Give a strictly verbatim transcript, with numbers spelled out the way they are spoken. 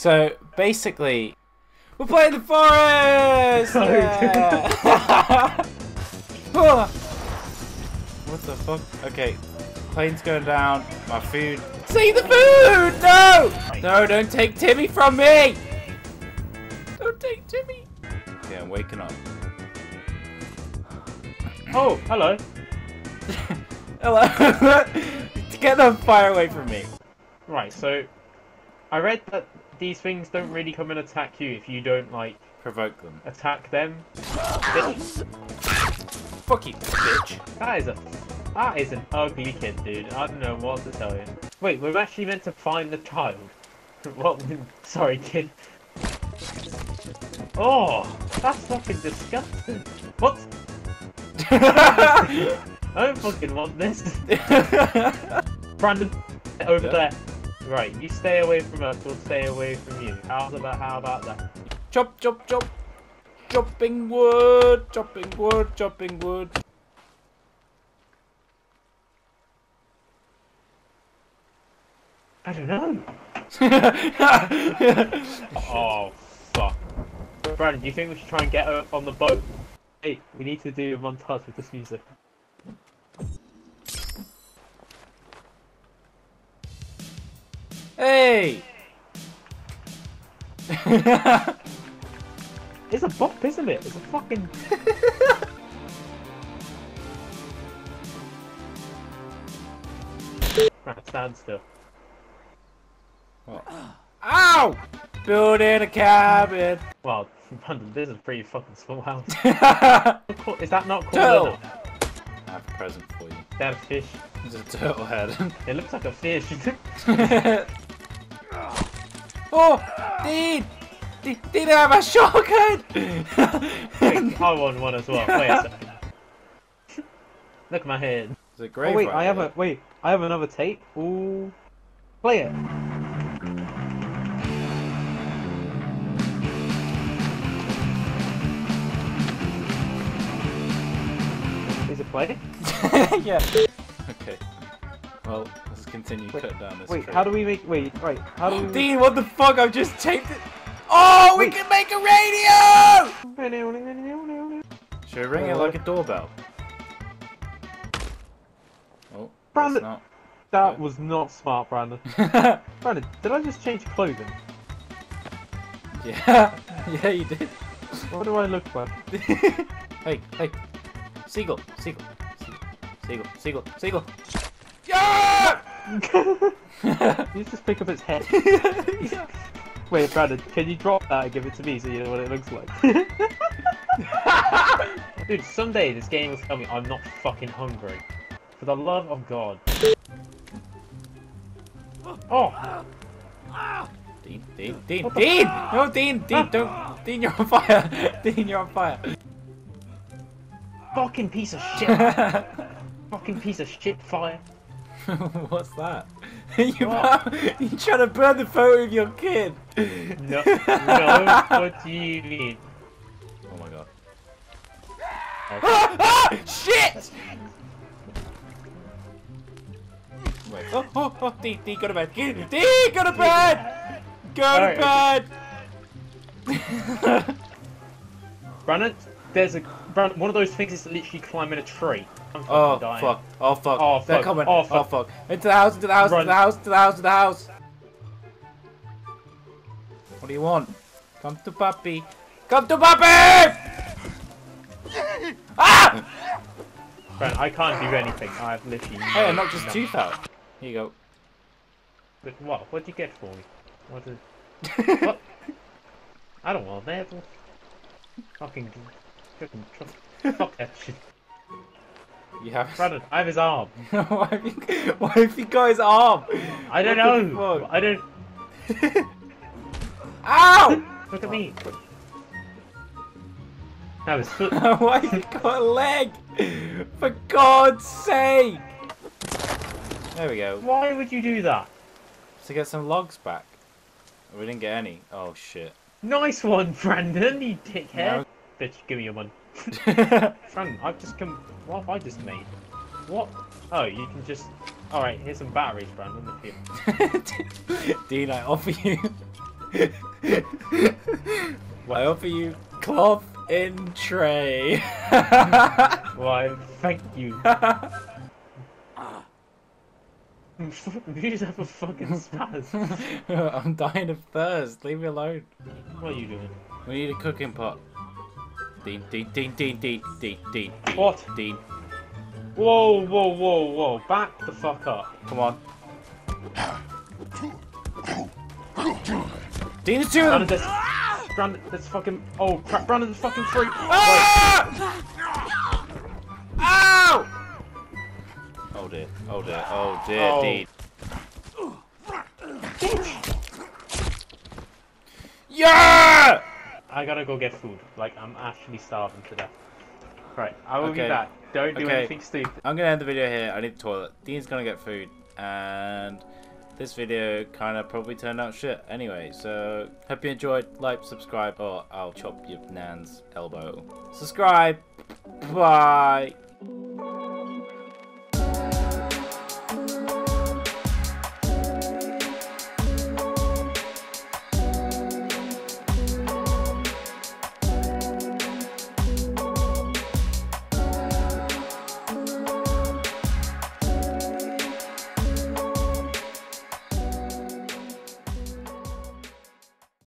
So basically, we're playing The Forest! Yeah. What the fuck? Okay, plane's going down, my food. See the food! No! No, don't take Timmy from me! Don't take Timmy! Okay, I'm waking up. Oh, hello. Hello. Get the fire away from me. Right, so I read that these things don't really come and attack you if you don't, like, provoke them. Attack them. Bitch. Fuck you, bitch. That is a, that is an ugly kid, dude. I don't know what to tell you. Wait, we're actually meant to find the child. What? Sorry, kid. Oh, that's fucking disgusting. What? I don't fucking want this. Brandon, over yep. there. Right, you stay away from us, we'll stay away from you. How about, how about that? Chop, chop, chop. Chopping wood, chopping wood, chopping wood. I don't know. Oh, fuck. Brandon, do you think we should try and get her on the boat? Hey, we need to do a montage with this music. Hey! It's a bop, isn't it? It's a fucking... Right, stand still. What? Ow! Building a cabin! Wow, Brandon, this is a pretty fucking small house. Is that not cool? I have a present for you. Is that a fish? It's a turtle head. It looks like a fish. Oh! Dean! Dean, Dean, I have a shotgun! Wait, I want one as well. Wait a second. Look at my head. It's a great oh, wait, I have a, wait, I have another tape. Ooh. Play it. Play? Yeah. Okay. Well, let's continue cutting down this Wait, tree. how do we make- wait, right, how do we- Dean, what the fuck, I've just taped it- Oh, wait. We can make a radio! Should I ring oh. it like a doorbell? Oh, Brandon! Not... That yeah. was not smart, Brandon. Brandon, did I just change clothing? Yeah, yeah you did. What do I look like? Hey, hey. Seagull, seagull, seagull, seagull, seagull. Yeah! You just pick up its head. Yeah. Wait, Brandon, can you drop that and give it to me so you know what it looks like? Dude, someday this game will tell me I'm not fucking hungry. For the love of God. Oh! Dean, Dean, Dean, what Dean! No, Dean, Dean, don't. Dean, you're on fire. Dean, you're on fire. Fucking piece of shit! Fucking piece of shit fire! What's that? You, what? You trying to burn the photo of your kid? No, no, what do you mean? Oh my god. Okay. Ah, ah, shit! Wait. Oh, oh, oh, D, D, go to bed! D, D go to bed! Go to right. bed! Run it! There's a one of those things is literally climbing a tree. I'm oh dying. fuck! Oh fuck! Oh, They're fuck. coming! Oh fuck. oh fuck! Into the house! Into the house! Run. Into the house! Into the house! Into the house! What do you want? Come to puppy! Come to puppy! Ah! Brent, I can't do anything. I have literally. No hey, I knocked his tooth out. Here you go. But what? What did you get for me? What? Is... What? I don't want that. Fucking. Fuck that shit. You have Brandon, I have his arm. Why have you, why have you got his arm? I don't what know. I don't. Ow! Look at me. That was foot. Why have you got a leg? For God's sake! There we go. Why would you do that? To get some logs back. We didn't get any. Oh shit. Nice one, Brandon. You dickhead. No. Bitch, give me your money. Brandon, I've just come. What have I just made? What? Oh, you can just. Alright, here's some batteries, Brandon. Dean, I offer you. I offer you cloth in tray. Why, thank you. Who's have a fucking spaz? I'm dying of thirst, leave me alone. What are you doing? We need a cooking pot. Dean, Dean, Dean, Dean, Dean, Dean, Dean. What? Dean. Whoa, whoa, whoa, whoa. Back the fuck up. Come on. Dean is too! Brandon, that's fucking. Oh crap, Brandon's fucking free! Ah! Ow! Oh dear, oh dear, oh dear, oh. Dean. Yeah! I gotta go get food. Like, I'm actually starving to death. Right, I will okay. be back. Don't do okay. anything stupid. I'm gonna end the video here. I need the toilet. Dean's gonna get food. And this video kind of probably turned out shit anyway. So, hope you enjoyed. Like, subscribe, or I'll chop your nan's elbow. Subscribe. Bye.